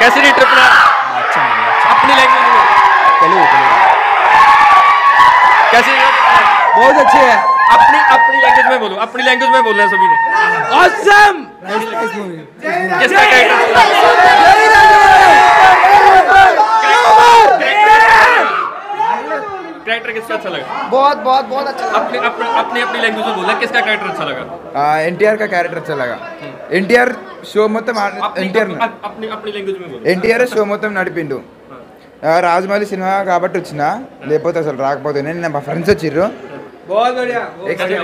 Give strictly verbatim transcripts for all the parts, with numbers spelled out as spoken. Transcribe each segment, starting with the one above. कैसी रही ट्रिप ना? अच्छा अपनी लैंग्वेज में तेलुगु तेलुगु कैसी रही? बहुत अच्छी है। अपनी अपनी लैंग्वेज में बोलो, अपनी लैंग्वेज में बोलना है सभी ने। ऑसम। किसका कैरेक्टर किसका अच्छा लगा? बहुत बहुत बहुत अच्छा। अपने अपने अपनी लैंग्वेज में बोला, किसका कैरेक्टर अच्छा लगा? एनटीआर का कैरेक्टर अच्छा लगा। एनटीआर शो मतलब एनटीआर अपनी अपनी लैंग्वेज में बोला। एनटीआर शो मतलब నడిపిండు రాజమౌళి సినిమా కాబట్టి వచ్చినా, లేకపోతే అసలు రాకపోతేనే నేను మా ఫ్రెండ్స్ వచ్చిర్రు। बहुत बढ़िया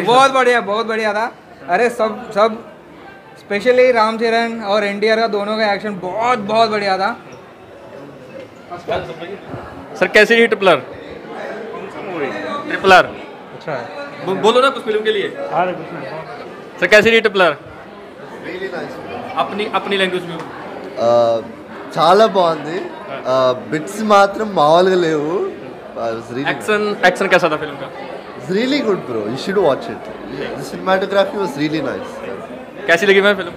बहुत बढ़िया बहुत बढ़िया था। अरे सब सब स्पेशली राम चरण और एनटीआर का दोनों का एक्शन बहुत बहुत बढ़िया था। सर कैसी रही ट्रिपलर? ट्रिपलर अच्छा है। बोलो ना कुछ फिल्म के लिए। सर कैसी रही ट्रिपलर? अपनी अपनी लैंग्वेज में चाला बागुंदी। बिट्स मात्रम मामूलुगा लेवु। एक्शन एक्शन कैसा था फिल्म का? Really good bro, you should watch it. Cinematography was really nice. कैसी लगी मैम फिल्म?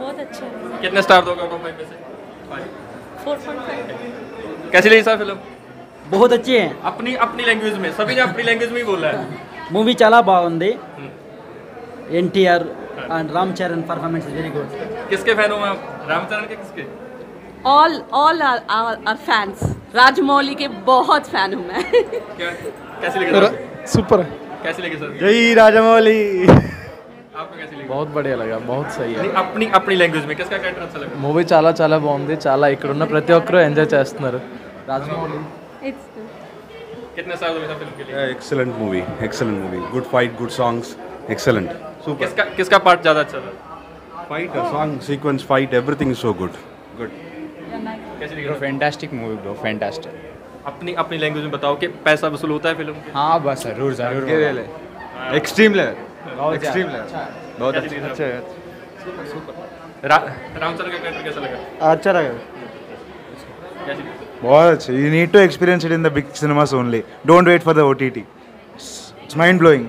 बहुत अच्छी। कितने स्टार दोगे आउट ऑफ फाइव में से? Four point five. कैसी लगी सर फिल्म? बहुत अच्छी है। अपनी अपनी लैंग्वेज में सभी ने अपनी लैंग्वेज में ही बोला है। मूवी चला बागुंदी। NTR and Ram Charan performance is very good. किसके फैन हो आप? राम चरण के किसके? All all our fans. Rajamouli के बहुत फैन हूं मैं। क्या कैसी लगी? सुपर। कैसी लगी सर? जय राजमौली। आपको कैसी लगी? बहुत बढ़िया लगा, बहुत सही है। अपनी अपनी लैंग्वेज में किसका कैरेक्टर अच्छा लगा? मूवी चला चला बागुंदी। चला इकडुन्न प्रति ఒక్కరు ఎంజాయ్ చేస్తున్నారు। రాజమౌలి कितने साल हुए फिल्म के लिए? Excellent movie, excellent movie, good fight, good songs, excellent, super. किसका किसका पार्ट ज़्यादा अच्छा था? Fight, song, sequence, fight, everything is so good, good. कैसी लगी? Fantastic movie bro, fantastic. अपनी अपनी लैंग्वेज में बताओ कि पैसा वसूल होता है फिल्म? हाँ बस जरूर जरूर। एक्सट्रीम लेवल, एक्सट्रीम लेवल, बहुत अच्छा है, सुपर। राम चरण का कैरेक्टर कैसा लगा? अच्छा लगा, बहुत अच्छा। You need to experience it in the big cinemas only, don't wait for the OTT, it's mind blowing.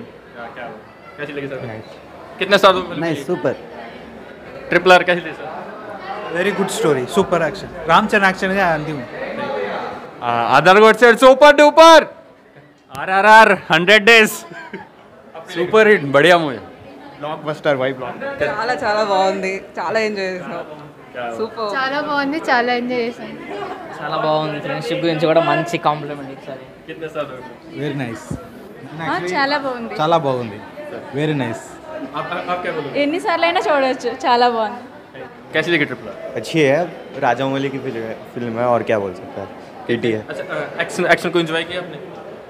कैसी लगी सर? कितने स्टार दोगे? Nice, super. ट्रिपलर कैसी लगी sir? Very good story, super action. Ramcharan action में अंतिम अदर गुड से super duper. RRR hundred days super hit, बढ़िया मूवी, ब्लॉकबस्टर वाइब। చాలా చాలా బాగుంది, చాలా ఎంజాయ్ చేశాం। సూపర్, చాలా బాగుంది, చాలా ఎంజాయ్ చేశాం। చాలా బాగుంది, ఫ్రెండ్షిప్ గురించి కూడా మంచి కాంప్లిమెంట్ ఇచ్చారు। కిట్నే సార్? Very nice. ఆ చాలా బాగుంది, చాలా బాగుంది, వెరీ నైస్। आप आप क्या बोलोगे? ఎన్ని సార్లైనా చూడొచ్చు, చాలా బాగుంది। कैसी लगी ट्रिपल? अच्छी है, राजामौली की फिल्म है और क्या बोल सकते हैं। केटी है। अच्छा, एक्शन एक्शन को एंजॉय किया आपने?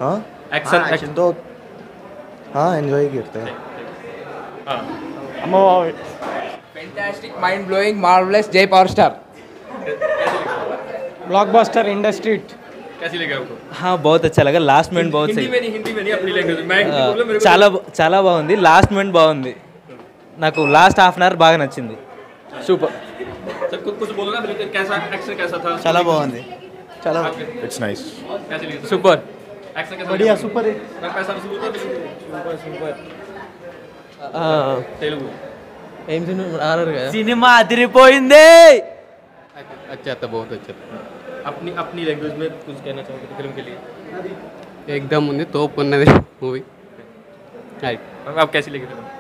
हां, एक्शन एक्शन तो हां एंजॉय करते हैं। हां अम्मा, फैंटास्टिक, माइंड ब्लोइंग, मार्वेलस, जय पावर स्टार। Blockbuster industry. कैसी लगी आपको? हाँ बहुत अच्छा लगा। लास्ट मिनट बहुत सही। हिंदी में नहीं, हिंदी में नहीं, अपनी लैंग्वेज में। मैं बोल रहा हूं, చాలా చాలా బాగుంది। లాస్ట్ మినిట్ బాగుంది, నాకు లాస్ట్ హాఫ్ అవర్ బాగా నచ్చింది। సూపర్। सब कुछ कुछ बोलो ना, कैसा एक्शन कैसा था? చాలా బాగుంది, చాలా, ఇట్స్ నైస్। कैसी लगी? सुपर। एक्शन कैसा? बढ़िया, सुपर है। मैं पैसा वसूल होता है, सुपर सुपर। తెలుగు ఏం సినిమా అదిరిపోయింది। अच्छा था, बहुत अच्छा था। अपनी अपनी लैंग्वेज में कुछ कहना चाहोगे फिल्म के लिए? एकदम उन्हें तो मूवी। आप कैसी लगी फिल्म?